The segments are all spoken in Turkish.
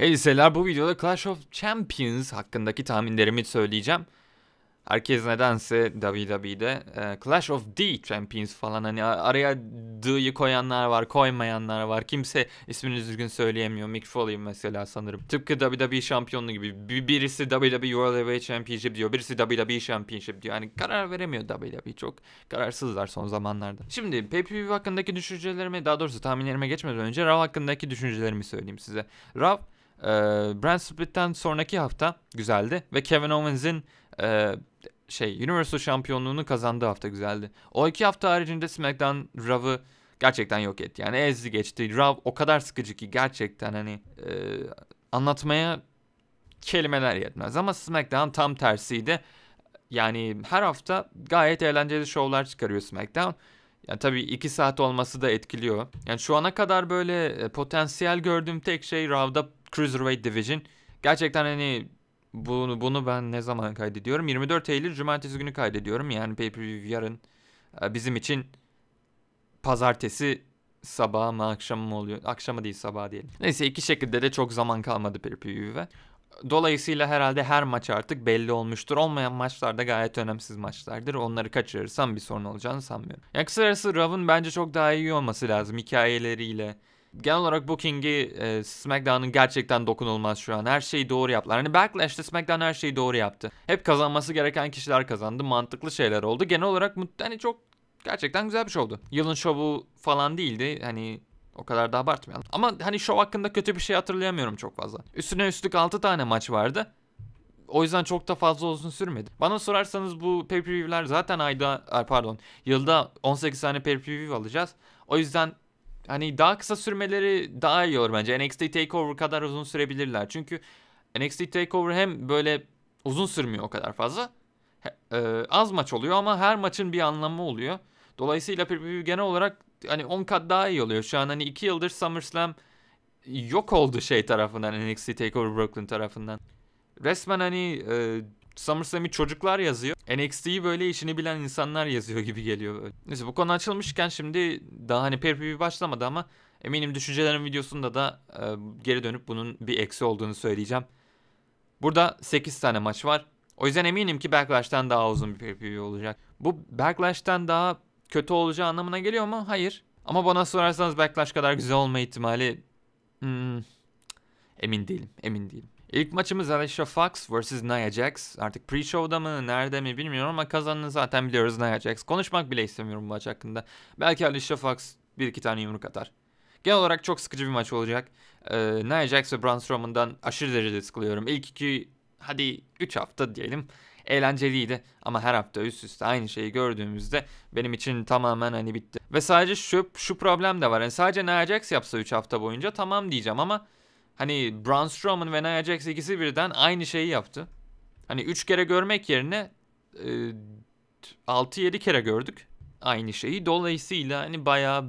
Hey seyirciler, bu videoda Clash of Champions hakkındaki tahminlerimi söyleyeceğim. Herkes nedense WWE'de Clash of the Champions falan, hani araya D'yi koyanlar var, koymayanlar var. Kimse ismini düzgün söyleyemiyor. Mick Foley mesela sanırım. Tıpkı WWE şampiyonluğu gibi. Birisi WWE World Heavyweight Championship diyor, birisi WWE Championship diyor. Yani karar veremiyor WWE, çok kararsızlar son zamanlarda. Şimdi pay-per-view hakkındaki düşüncelerimi, daha doğrusu tahminlerime geçmeden önce Raw hakkındaki düşüncelerimi söyleyeyim size. Raw, Brand Split'ten sonraki hafta güzeldi ve Kevin Owens'in Universal şampiyonluğunu kazandığı hafta güzeldi. O iki hafta haricinde SmackDown Raw'ı gerçekten yok etti. Yani ezdi geçti. Raw o kadar sıkıcı ki gerçekten hani anlatmaya kelimeler yetmez. Ama SmackDown tam tersiydi. Yani her hafta gayet eğlenceli şovlar çıkarıyor SmackDown. Yani tabii 2 saat olması da etkiliyor. Yani şu ana kadar böyle potansiyel gördüğüm tek şey Raw'da Cruiserweight Division. Gerçekten hani bunu ben ne zaman kaydediyorum? 24 Eylül Cumartesi günü kaydediyorum. Yani pay-per-view yarın, bizim için pazartesi sabah mı akşam mı oluyor? Akşamı değil, sabah diyelim. Neyse, iki şekilde de çok zaman kalmadı pay-per-view'e. Dolayısıyla herhalde her maç artık belli olmuştur. Olmayan maçlar da gayet önemsiz maçlardır. Onları kaçırırsam bir sorun olacağını sanmıyorum. Yani kısacası Raw'ın bence çok daha iyi olması lazım hikayeleriyle. Genel olarak booking'i SmackDown'ın gerçekten dokunulmaz şu an. Her şeyi doğru yaptılar. Hani Backlash'te SmackDown her şeyi doğru yaptı. Hep kazanması gereken kişiler kazandı. Mantıklı şeyler oldu. Genel olarak hani çok gerçekten güzel bir şovdu. Yılın şovu falan değildi. Hani o kadar da abartmayalım. Ama hani şov hakkında kötü bir şey hatırlayamıyorum çok fazla. Üstüne üstlük 6 tane maç vardı. O yüzden çok da fazla uzun sürmedi. Bana sorarsanız bu pay-per-view'ler zaten yılda 18 tane pay-per-view alacağız. O yüzden hani daha kısa sürmeleri daha iyi olur bence. NXT TakeOver kadar uzun sürebilirler. Çünkü NXT TakeOver hem böyle uzun sürmüyor o kadar fazla. Az maç oluyor ama her maçın bir anlamı oluyor. Dolayısıyla genel olarak hani 10 kat daha iyi oluyor. Şu an hani 2 yıldır SummerSlam yok oldu şey tarafından, NXT TakeOver Brooklyn tarafından. Resmen hani SummerSlam'i çocuklar yazıyor, NXT'yi böyle işini bilen insanlar yazıyor gibi geliyor böyle. Neyse, bu konu açılmışken şimdi daha hani pay-per-view başlamadı ama eminim düşüncelerim videosunda da geri dönüp bunun bir eksi olduğunu söyleyeceğim. Burada 8 tane maç var. O yüzden eminim ki Backlash'ten daha uzun bir pay-per-view olacak. Bu Backlash'ten daha kötü olacağı anlamına geliyor mu? Hayır. Ama bana sorarsanız Backlash kadar güzel olma ihtimali emin değilim. İlk maçımız Alicia Fox vs Nia Jax. Artık pre-show'da mı nerede mi bilmiyorum ama kazanını zaten biliyoruz, Nia Jax. Konuşmak bile istemiyorum bu maç hakkında. Belki Alicia Fox 1-2 tane yumruk atar. Genel olarak çok sıkıcı bir maç olacak. Nia Jax ve Braun Strowman'dan aşırı derecede sıkılıyorum. İlk 3 hafta diyelim eğlenceliydi ama her hafta üst üste aynı şeyi gördüğümüzde benim için tamamen hani bitti. Ve sadece şu problem de var. Yani sadece Nia Jax yapsa 3 hafta boyunca tamam diyeceğim ama hani Braun Strowman ve Nia Jax ikisi birden aynı şeyi yaptı. Hani 3 kere görmek yerine 6-7 kere gördük aynı şeyi. Dolayısıyla hani bayağı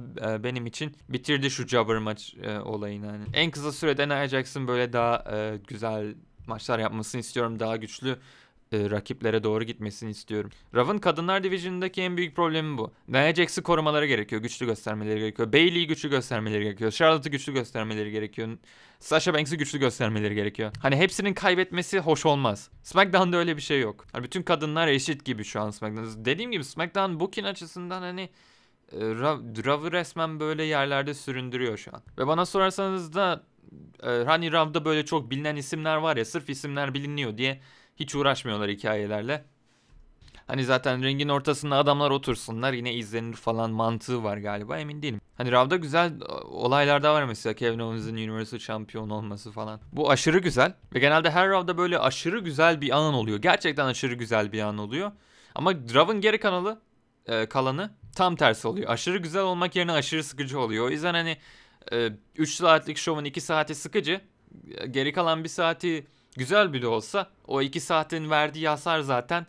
benim için bitirdi şu jobber maç olayını. Yani en kısa sürede Nia Jax'ın böyle daha güzel maçlar yapmasını istiyorum. Daha güçlü rakiplere doğru gitmesini istiyorum. Raw'ın kadınlar division'daki en büyük problemi bu. Nia Jax'i korumaları gerekiyor, güçlü göstermeleri gerekiyor. Bayley'i güçlü göstermeleri gerekiyor. Charlotte'ı güçlü göstermeleri gerekiyor. Sasha Banks'i güçlü göstermeleri gerekiyor. Hani hepsinin kaybetmesi hoş olmaz. SmackDown'da öyle bir şey yok. Hani bütün kadınlar eşit gibi şu an SmackDown. Dediğim gibi SmackDown booking açısından hani Raw'ı resmen böyle yerlerde süründürüyor şu an. Ve bana sorarsanız da hani Raw'da böyle çok bilinen isimler var ya, sırf isimler biliniyor diye hiç uğraşmıyorlar hikayelerle. Hani zaten ringin ortasında adamlar otursunlar yine izlenir falan mantığı var galiba, emin değilim. Hani Raw'da güzel olaylar da var, mesela Kevin Owens'in Universal şampiyon olması falan. Bu aşırı güzel ve genelde her Raw'da böyle aşırı güzel bir an oluyor. Gerçekten aşırı güzel bir an oluyor. Ama Raw'ın geri kalanı tam tersi oluyor. Aşırı güzel olmak yerine aşırı sıkıcı oluyor. O yüzden hani 3 saatlik şovun 2 saati sıkıcı, geri kalan 1 saati güzel bile olsa o 2 saatin verdiği hasar zaten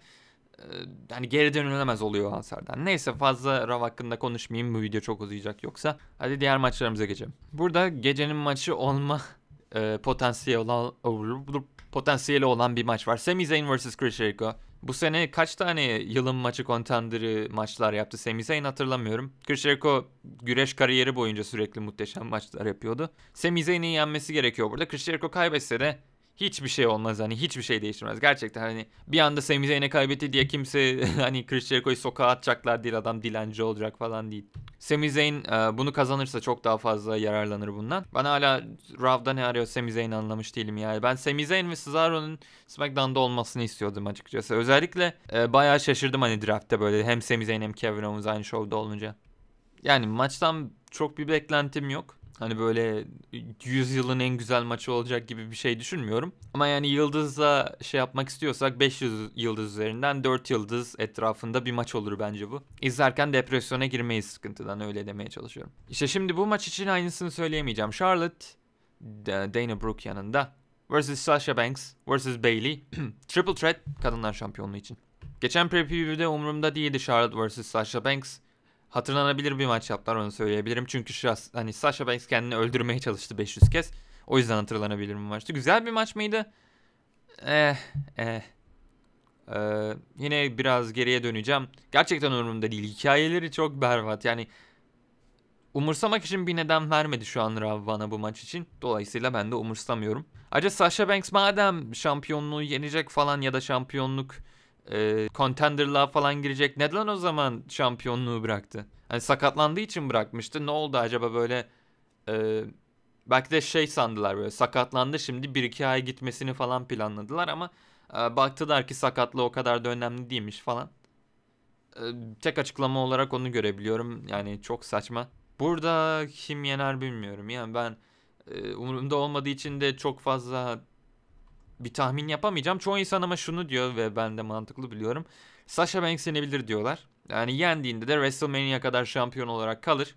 hani geri dönülemez oluyor hasardan. Neyse, fazla Raw hakkında konuşmayayım, bu video çok uzayacak yoksa. Hadi diğer maçlarımıza geçelim. Burada gecenin maçı olma potansiyeli olan bir maç var. Sami Zayn vs Chris Jericho. Bu sene kaç tane yılın maçı kontender'ı maçlar yaptı Sami Zayn, hatırlamıyorum. Chris Jericho güreş kariyeri boyunca sürekli muhteşem maçlar yapıyordu. Sami Zayn'in yenmesi gerekiyor burada. Chris Jericho kaybetse de hiçbir şey olmaz, hani hiçbir şey değiştirmez. Gerçekten hani bir anda Sami Zayn'e kaybetti diye kimse hani Chris Jericho'yu sokağa atacaklar değil, adam dilenci olacak falan değil. Sami Zayn bunu kazanırsa çok daha fazla yararlanır bundan. Ben hala Raw'da ne arıyor Sami Zayn anlamış değilim yani. Ben Sami Zayn ve Cesaro'nun SmackDown'da olmasını istiyordum açıkçası. Özellikle bayağı şaşırdım hani draftta böyle hem Sami Zayn hem Kevin Owens aynı şovda olunca. Yani maçtan çok bir beklentim yok. Hani böyle yüzyılın en güzel maçı olacak gibi bir şey düşünmüyorum. Ama yani yıldızla şey yapmak istiyorsak 500 yıldız üzerinden 4 yıldız etrafında bir maç olur bence bu. İzlerken depresyona girmeyiz sıkıntıdan, öyle demeye çalışıyorum. İşte şimdi bu maç için aynısını söyleyemeyeceğim. Charlotte, Dana Brooke yanında vs. Sasha Banks vs. Bayley Triple Threat kadınlar şampiyonluğu için. Geçen preview'de umurumda değildi Charlotte vs. Sasha Banks. Hatırlanabilir bir maç yaptılar, onu söyleyebilirim. Çünkü hani Sasha Banks kendini öldürmeye çalıştı 500 kez. O yüzden hatırlanabilir bir maçtı. Güzel bir maç mıydı? Yine biraz geriye döneceğim. Gerçekten umurumda değil. Hikayeleri çok berbat. Yani umursamak için bir neden vermedi şu an Raw bana bu maç için. Dolayısıyla ben de umursamıyorum. Ayrıca Sasha Banks madem şampiyonluğu yenecek falan ya da şampiyonluk contender'lığa falan girecek, neden o zaman şampiyonluğu bıraktı? Hani sakatlandığı için bırakmıştı. Ne oldu acaba böyle? Belki de şey sandılar, böyle sakatlandı şimdi 1-2 ay gitmesini falan planladılar ama baktılar ki sakatlığı o kadar da önemli değilmiş falan. Tek açıklama olarak onu görebiliyorum. Yani çok saçma. Burada kim yener bilmiyorum. Yani ben umurumda olmadığı için de çok fazla bir tahmin yapamayacağım. Çoğu insan ama şunu diyor ve ben de mantıklı biliyorum. Sasha Banks yenebilir diyorlar. Yani yendiğinde de WrestleMania kadar şampiyon olarak kalır.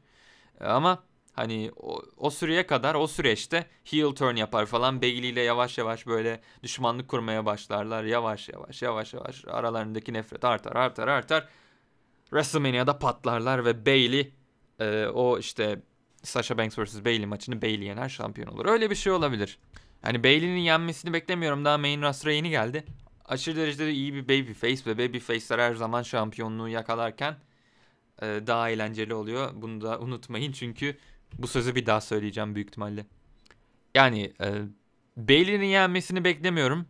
Ama hani o süreye kadar, o süreçte heel turn yapar falan. Bayley ile yavaş yavaş böyle düşmanlık kurmaya başlarlar. Yavaş yavaş aralarındaki nefret artar. WrestleMania'da patlarlar ve Bayley o işte Sasha Banks vs. Bayley maçını Bayley yener, şampiyon olur. Öyle bir şey olabilir. Hani Bayley'nin yenmesini beklemiyorum. Daha main roster'a yeni geldi. Aşırı derecede iyi bir babyface ve babyface'ler her zaman şampiyonluğu yakalarken daha eğlenceli oluyor. Bunu da unutmayın çünkü bu sözü bir daha söyleyeceğim büyük ihtimalle. Yani Bayley'nin yenmesini beklemiyorum.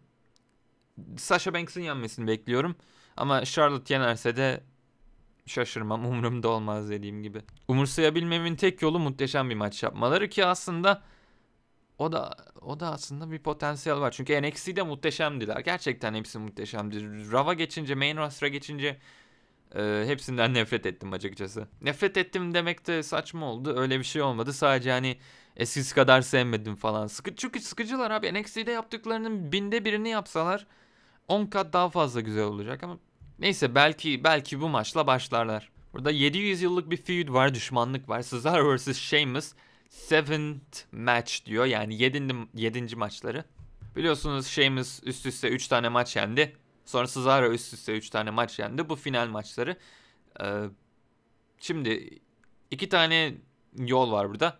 Sasha Banks'ın yenmesini bekliyorum. Ama Charlotte yenerse de şaşırmam. Umurumda olmaz dediğim gibi. Umursayabilmemin tek yolu muhteşem bir maç yapmaları ki aslında... O da aslında bir potansiyel var. Çünkü NXT'de muhteşemdiler. Gerçekten hepsi muhteşemdi. Raw'a geçince, main roster'a geçince hepsinden nefret ettim açıkçası. Nefret ettim demek de saçma oldu. Öyle bir şey olmadı. Sadece hani eskisi kadar sevmedim falan. Çünkü sıkıcılar abi. NXT'de yaptıklarının 1/1000'ini yapsalar 10 kat daha fazla güzel olacak ama neyse, belki bu maçla başlarlar. Burada 700 yıllık bir feud var, düşmanlık var. Cesaro vs. Sheamus 7th match diyor. Yani 7. maçları. Biliyorsunuz Sheamus üst üste 3 tane maç yendi. Sonra Cesaro üst üste 3 tane maç yendi. Bu final maçları. Şimdi 2 tane yol var burada.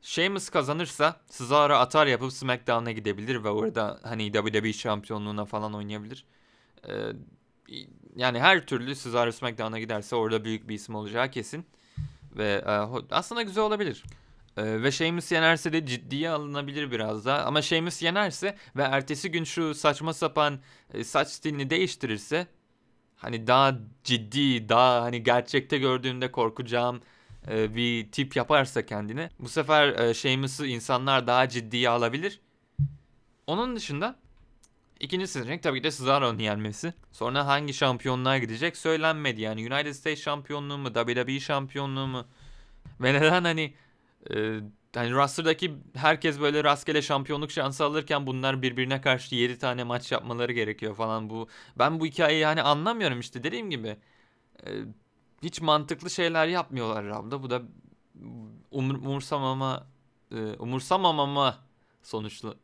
Sheamus kazanırsa Cesaro atar yapıp SmackDown'a gidebilir ve orada hani WWE şampiyonluğuna falan oynayabilir. Yani her türlü Cesaro SmackDown'a giderse orada büyük bir isim olacağı kesin. Ve aslında güzel olabilir. Ve Sheamus yenerse de ciddiye alınabilir biraz da. Ama Sheamus yenerse ve ertesi gün şu saçma sapan saç stilini değiştirirse, hani daha ciddi, daha hani gerçekte gördüğümde korkacağım bir tip yaparsa kendine, bu sefer Sheamus'u insanlar daha ciddiye alabilir. Onun dışında ikinci seçenek tabii ki de Cesaro'nun yenmesi. Sonra hangi şampiyonluğa gidecek söylenmedi. Yani United States şampiyonluğu mu? WWE şampiyonluğu mu? Ve neden hani roster'daki herkes böyle rastgele şampiyonluk şansı alırken bunlar birbirine karşı 7 tane maç yapmaları gerekiyor falan bu. Ben bu hikayeyi hani anlamıyorum işte, dediğim gibi. Hiç mantıklı şeyler yapmıyorlar Rav'da. Bu da umursamamama sonuçlu.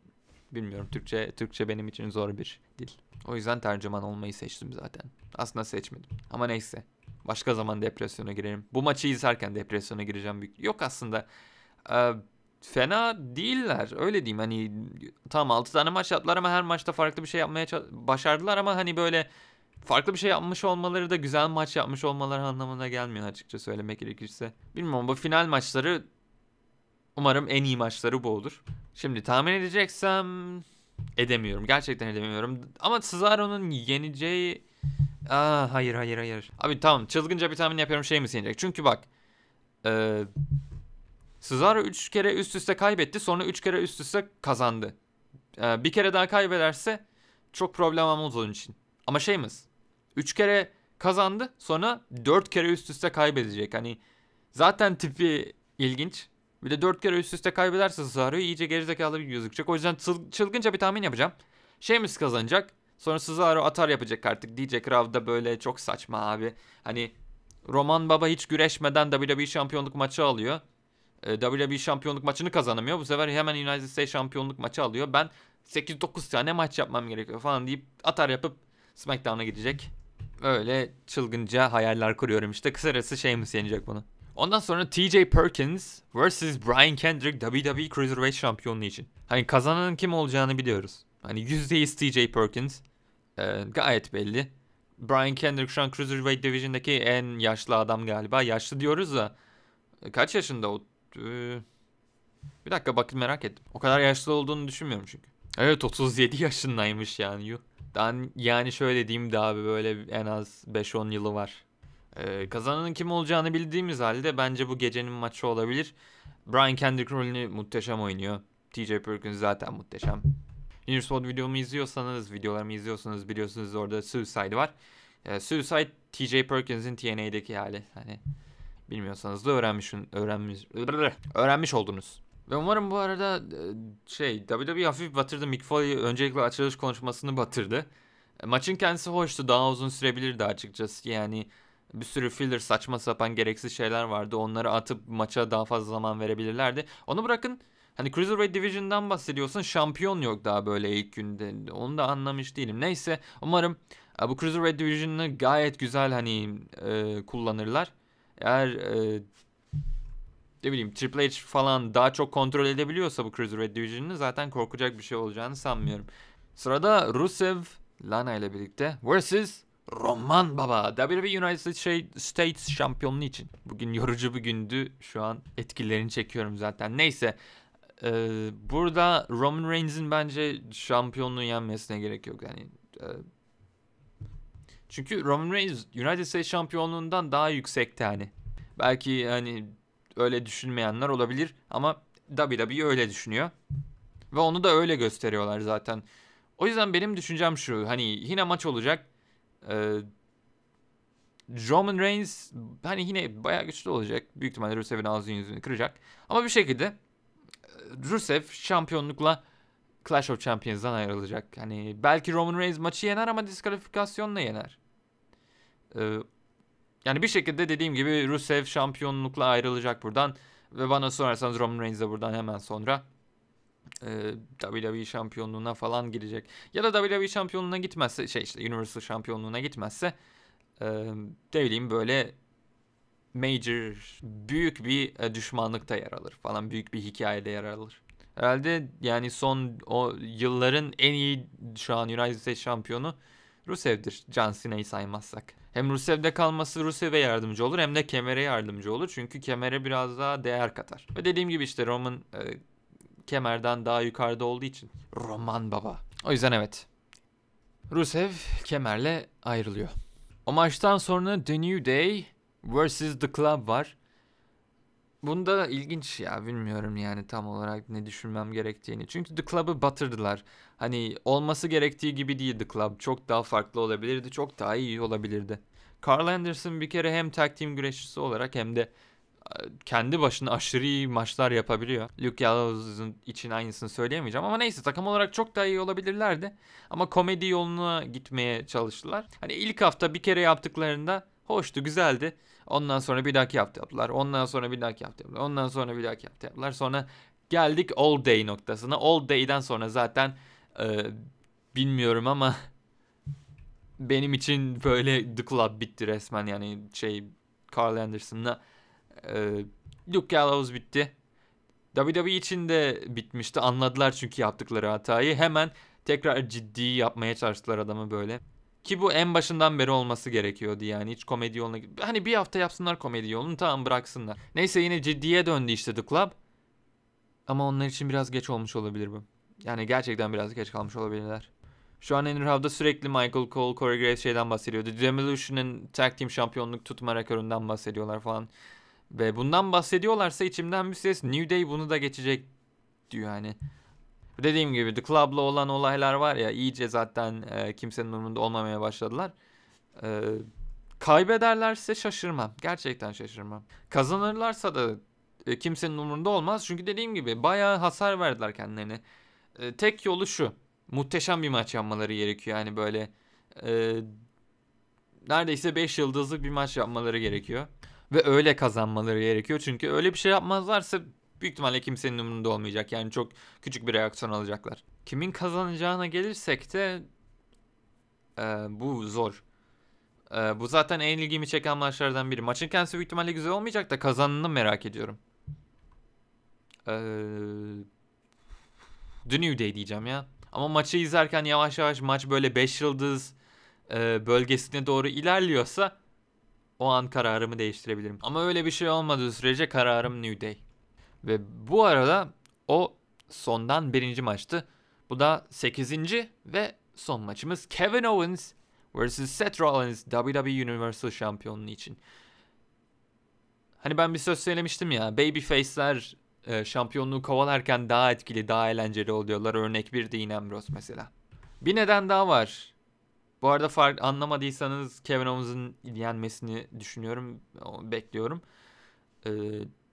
Bilmiyorum, Türkçe benim için zor bir dil. O yüzden tercüman olmayı seçtim zaten. Aslında seçmedim. Ama neyse. Başka zaman depresyona girerim. Bu maçı izlerken depresyona gireceğim. Yok aslında. fena değiller. Öyle diyeyim, hani tam 6 tane maç yaptılar ama her maçta farklı bir şey yapmaya başardılar ama hani böyle farklı bir şey yapmış olmaları da güzel maç yapmış olmaları anlamına gelmiyor açıkça söylemek gerekirse. Bilmiyorum, bu final maçları umarım en iyi maçları bu olur. Şimdi tahmin edeceksem edemiyorum. Gerçekten edemiyorum. Ama Cesaro'nun yeneceği... Hayır. Abi tamam, çılgınca bir tahmin yapıyorum, Sheamus yenecek. Çünkü bak... Cesaro 3 kere üst üste kaybetti. Sonra 3 kere üst üste kazandı. Bir kere daha kaybederse çok problem olmaz onun için. Ama Sheamus 3 kere kazandı. Sonra 4 kere üst üste kaybedecek. Hani zaten tipi ilginç. Bir de 4 kere üst üste kaybederse Cesaro'yu iyice gerizekalı bir gözükecek. O yüzden çılgınca bir tahmin yapacağım. Sheamus kazanacak. Sonra Cesaro atar yapacak artık. Diyecek Raw'da böyle çok saçma abi. Hani Roman Baba hiç güreşmeden WWE şampiyonluk maçı alıyor. WWE şampiyonluk maçını kazanamıyor. Bu sefer hemen United States şampiyonluk maçı alıyor. Ben 8-9 tane maç yapmam gerekiyor falan deyip atar yapıp SmackDown'a gidecek. Öyle çılgınca hayaller kuruyorum işte. Kısacası Sheamus yenecek bunu. Ondan sonra TJ Perkins vs Brian Kendrick WWE Cruiserweight şampiyonluğu için. Hani kazananın kim olacağını biliyoruz. Hani %100 TJ Perkins. Gayet belli. Brian Kendrick şu an Cruiserweight Division'daki en yaşlı adam galiba. Yaşlı diyoruz da kaç yaşında o? Bir dakika bakın, merak ettim. O kadar yaşlı olduğunu düşünmüyorum çünkü. Evet, 37 yaşındaymış yani. Yani şöyle diyeyim de abi, böyle en az 5-10 yılı var. Kazananın kim olacağını bildiğimiz halde bence bu gecenin maçı olabilir. Brian Kendrick rolünü muhteşem oynuyor. TJ Perkins zaten muhteşem. Universpod videomu izliyorsanız, videolarımı izliyorsanız biliyorsunuz orada Suicide var. Suicide TJ Perkins'in TNA'deki hali. Hani bilmiyorsanız da öğrenmiş oldunuz. Ve umarım bu arada WWE hafif batırdı. Mick Foley öncelikle açılış konuşmasını batırdı. Maçın kendisi hoştu. Daha uzun sürebilirdi açıkçası. Yani bir sürü filler, saçma sapan gereksiz şeyler vardı. Onları atıp maça daha fazla zaman verebilirlerdi. Onu bırakın. Hani Cruiserweight Division'dan bahsediyorsun. Şampiyon yok daha böyle ilk günde. Onu da anlamış değilim. Neyse, umarım bu Cruiserweight Division'ı gayet güzel hani kullanırlar. Eğer ne bileyim Triple H falan daha çok kontrol edebiliyorsa bu Cruiserweight Division'ı, zaten korkacak bir şey olacağını sanmıyorum. Sırada Rusev Lana ile birlikte vs Roman Baba WWE United States şampiyonluğu için. Bugün yorucu bir gündü. Şu an etkilerini çekiyorum zaten. Neyse. Burada Roman Reigns'in bence şampiyonluğu yenmesine gerek yok. Yani çünkü Roman Reigns United States şampiyonluğundan daha yüksekti hani. Belki hani öyle düşünmeyenler olabilir ama WWE öyle düşünüyor. Ve onu da öyle gösteriyorlar zaten. O yüzden benim düşüncem şu. Hani yine maç olacak. Roman Reigns hani yine bayağı güçlü olacak. Büyük ihtimalle Rusev'in ağzını yüzünü kıracak. Ama bir şekilde Rusev şampiyonlukla Clash of Champions'dan ayrılacak. Hani belki Roman Reigns maçı yener ama diskalifikasyonla yener. Yani bir şekilde dediğim gibi Rusev şampiyonlukla ayrılacak buradan. Ve bana sorarsanız Roman Reigns de buradan hemen sonra WWE şampiyonluğuna falan girecek. Ya da WWE şampiyonluğuna gitmezse işte Universal şampiyonluğuna gitmezse ne bileyim böyle major büyük bir düşmanlıkta yer alır falan, büyük bir hikayede yer alır. Herhalde yani son o yılların en iyi şu an United States şampiyonu Rusev'dir. John Cena'yı saymazsak. Hem Rusev'de kalması Rusev'e yardımcı olur hem de kemere yardımcı olur. Çünkü kemere biraz daha değer katar. Ve dediğim gibi işte Roman kemerden daha yukarıda olduğu için Roman Baba. O yüzden evet, Rusev kemerle ayrılıyor. O maçtan sonra The New Day vs The Club var. Bunda ilginç ya, bilmiyorum yani tam olarak ne düşünmem gerektiğini. Çünkü The Club'ı batırdılar. Hani olması gerektiği gibi değil The Club. Çok daha farklı olabilirdi. Çok daha iyi olabilirdi. Carl Anderson bir kere hem tag team güreşçisi olarak hem de kendi başına aşırı iyi maçlar yapabiliyor. Luke Gallows'un için aynısını söyleyemeyeceğim ama neyse, takım olarak çok daha iyi olabilirlerdi. Ama komedi yoluna gitmeye çalıştılar. Hani ilk hafta bir kere yaptıklarında hoştu, güzeldi. Ondan sonra bir dahaki hafta yaptılar. Ondan sonra bir dahaki hafta yaptılar. Ondan sonra bir dahaki hafta yaptılar. Sonra geldik All Day noktasına. All Day'den sonra zaten bilmiyorum ama benim için böyle The Club bitti resmen. Yani Carl Anderson'la Luke Gallows bitti. WWE için de bitmişti. Anladılar çünkü yaptıkları hatayı. Hemen tekrar ciddi yapmaya çalıştılar adamı böyle. Ki bu en başından beri olması gerekiyordu yani. Hiç komedi yoluna... Hani bir hafta yapsınlar komedi yolunu, tamam, bıraksınlar. Neyse, yine ciddiye döndü işte The Club. Ama onlar için biraz geç olmuş olabilir bu. Yani gerçekten biraz geç kalmış olabilirler. Şu an NXT'de sürekli Michael Cole, Corey Graves şeyden bahsediyordu. Devolution'ın tag team şampiyonluk tutma rekorundan bahsediyorlar falan. Ve bundan bahsediyorlarsa içimden bir ses New Day bunu da geçecek diyor yani. Dediğim gibi The Club'la olan olaylar var ya, iyice zaten kimsenin umurunda olmamaya başladılar. Kaybederlerse şaşırmam. Gerçekten şaşırmam. Kazanırlarsa da kimsenin umurunda olmaz. Çünkü dediğim gibi bayağı hasar verdiler kendilerine. Tek yolu şu. Muhteşem bir maç yapmaları gerekiyor. Yani böyle neredeyse 5 yıldızlık bir maç yapmaları gerekiyor. Ve öyle kazanmaları gerekiyor. Çünkü öyle bir şey yapmazlarsa büyük ihtimalle kimsenin umurunda olmayacak. Yani çok küçük bir reaksiyon alacaklar. Kimin kazanacağına gelirsek de bu zor. Bu zaten en ilgimi çeken maçlardan biri. Maçın kendisi büyük ihtimalle güzel olmayacak da kazanını merak ediyorum. The New Day diyeceğim ya. Ama maçı izlerken yavaş yavaş maç böyle 5 yıldız bölgesine doğru ilerliyorsa o an kararımı değiştirebilirim. Ama öyle bir şey olmadığı sürece kararım New Day. Ve bu arada o sondan birinci maçtı. Bu da 8. ve son maçımız Kevin Owens vs. Seth Rollins WWE Universal Şampiyonluğu için. Hani ben bir söz söylemiştim ya, babyface'ler şampiyonluğu kovalarken daha etkili, daha eğlenceli oluyorlar. Örnek bir Dean Ambrose mesela. Bir neden daha var. Bu arada anlamadıysanız Kevin Owens'ın yenmesini düşünüyorum, bekliyorum.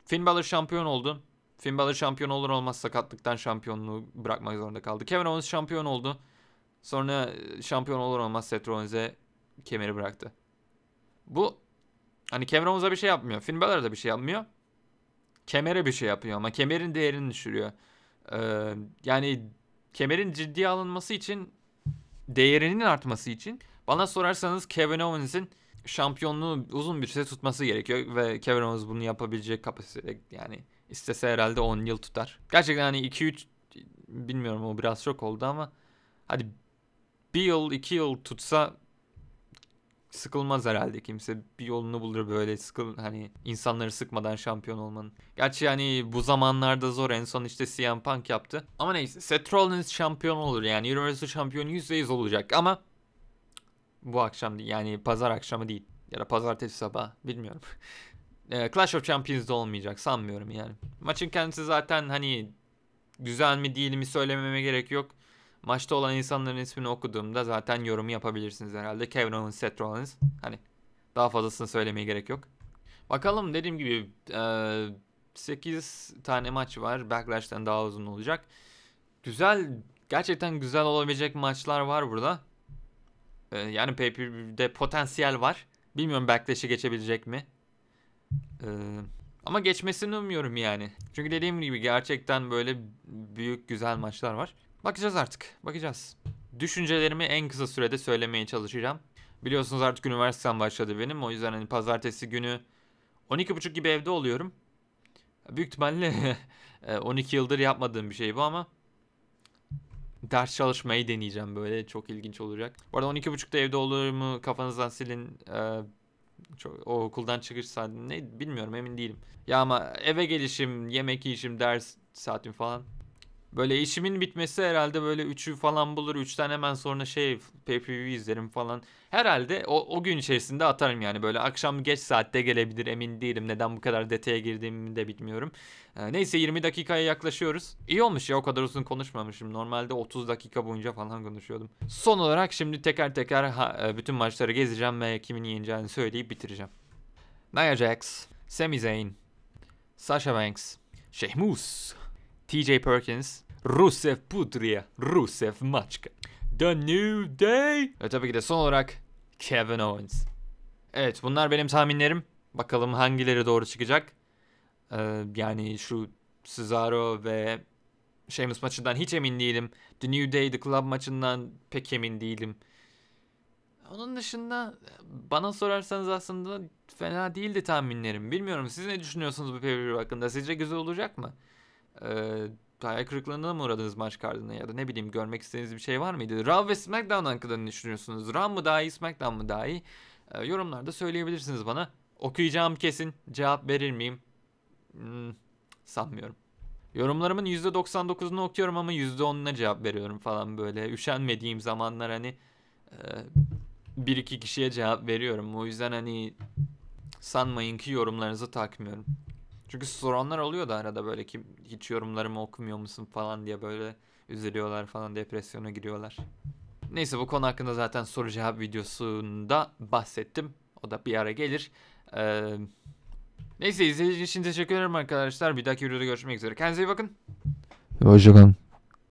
Finn Balor şampiyon oldu. Finn Balor şampiyon olur olmaz sakatlıktan şampiyonluğu bırakmak zorunda kaldı. Kevin Owens şampiyon oldu. Sonra şampiyon olur olmaz Seth Rollins'e kemeri bıraktı. Bu hani Kevin Owens'a bir şey yapmıyor. Finn Balor da bir şey yapmıyor. Kemere bir şey yapıyor ama kemerin değerini düşürüyor. Yani kemerin ciddiye alınması için, değerinin artması için bana sorarsanız Kevin Owens'in şampiyonluğu uzun bir süre tutması gerekiyor ve Kevin Owens bunu yapabilecek kapasitede, yani istese herhalde 10 yıl tutar. Gerçekten hani 2-3 bilmiyorum, o biraz çok oldu ama hadi 1 yıl 2 yıl tutsa sıkılmaz herhalde kimse. Bir yolunu bulur böyle hani insanları sıkmadan şampiyon olmanın. Gerçi yani bu zamanlarda zor. En son işte CM Punk yaptı. Ama neyse, Seth Rollins şampiyon olur yani. Universal şampiyonu %100 olacak ama bu akşam değil, yani pazar akşamı değil. Ya da pazartesi sabahı, bilmiyorum. Clash of Champions'da olmayacak sanmıyorum yani. Maçın kendisi zaten hani güzel mi değil mi söylememe gerek yok. Maçta olan insanların ismini okuduğumda zaten yorumu yapabilirsiniz herhalde. Kevin Owens, Seth Rollins. Hani daha fazlasını söylemeye gerek yok. Bakalım, dediğim gibi 8 tane maç var. Backlash'ten daha uzun olacak. Güzel, gerçekten güzel olabilecek maçlar var burada. Yani pay-per-view'de potansiyel var. Bilmiyorum Backlash'e geçebilecek mi? Ama geçmesini umuyorum yani. Çünkü dediğim gibi gerçekten böyle büyük güzel maçlar var. Bakacağız artık. Bakacağız. Düşüncelerimi en kısa sürede söylemeye çalışacağım. Biliyorsunuz artık üniversitem başladı benim. O yüzden hani pazartesi günü 12.30 gibi evde oluyorum. Büyük ihtimalle 12 yıldır yapmadığım bir şey bu ama ders çalışmayı deneyeceğim böyle. Çok ilginç olacak. Bu arada 12.30'da evde olurumu kafanızdan silin. O okuldan çıkış saati ne bilmiyorum, emin değilim. Ya ama eve gelişim, yemek yiyişim, ders saatim falan. Böyle işimin bitmesi herhalde böyle 3'ü falan bulur. 3'ten hemen sonra pay-per-view izlerim falan. Herhalde o gün içerisinde atarım yani. Böyle akşam geç saatte gelebilir, emin değilim. Neden bu kadar detaya girdiğimi de bilmiyorum. Neyse, 20 dakikaya yaklaşıyoruz. İyi olmuş ya, o kadar uzun konuşmamışım. Normalde 30 dakika boyunca falan konuşuyordum. Son olarak şimdi teker teker bütün maçları gezeceğim ve kimin yeneceğini söyleyip bitireceğim. Nia Jax, Sami Zayn, Sasha Banks, Sheamus, TJ Perkins, Rusev Putria, Rusev Maçka, The New Day ve tabii ki de son olarak Kevin Owens. Evet, bunlar benim tahminlerim. Bakalım hangileri doğru çıkacak. Yani şu Cesaro ve Sheamus maçından hiç emin değilim. The New Day, The Club maçından pek emin değilim. Onun dışında bana sorarsanız aslında fena değildi tahminlerim. Bilmiyorum, siz ne düşünüyorsunuz bu pay-per-view hakkında? Sizce güzel olacak mı? hayal kırıklığına mı uğradınız maç kartına, ya da ne bileyim görmek istediğiniz bir şey var mıydı? Raw ve SmackDown hakkında ne düşünüyorsunuz? Raw mı daha iyi, SmackDown mı daha iyi? Yorumlarda söyleyebilirsiniz bana. Okuyacağım kesin. Cevap verir miyim? Sanmıyorum. Yorumlarımın %99'unu okuyorum ama %10'una cevap veriyorum falan böyle. Üşenmediğim zamanlar hani 1-2 kişiye cevap veriyorum. O yüzden hani sanmayın ki yorumlarınızı takmıyorum. Çünkü soranlar oluyor da arada böyle ki hiç yorumlarımı okumuyor musun falan diye, böyle üzülüyorlar falan, depresyona giriyorlar. Neyse, bu konu hakkında zaten soru cevap videosunda bahsettim. O da bir ara gelir. Neyse, izlediğiniz için teşekkür ederim arkadaşlar. Bir dahaki videoda görüşmek üzere. Kendinize iyi bakın. Hoşçakalın.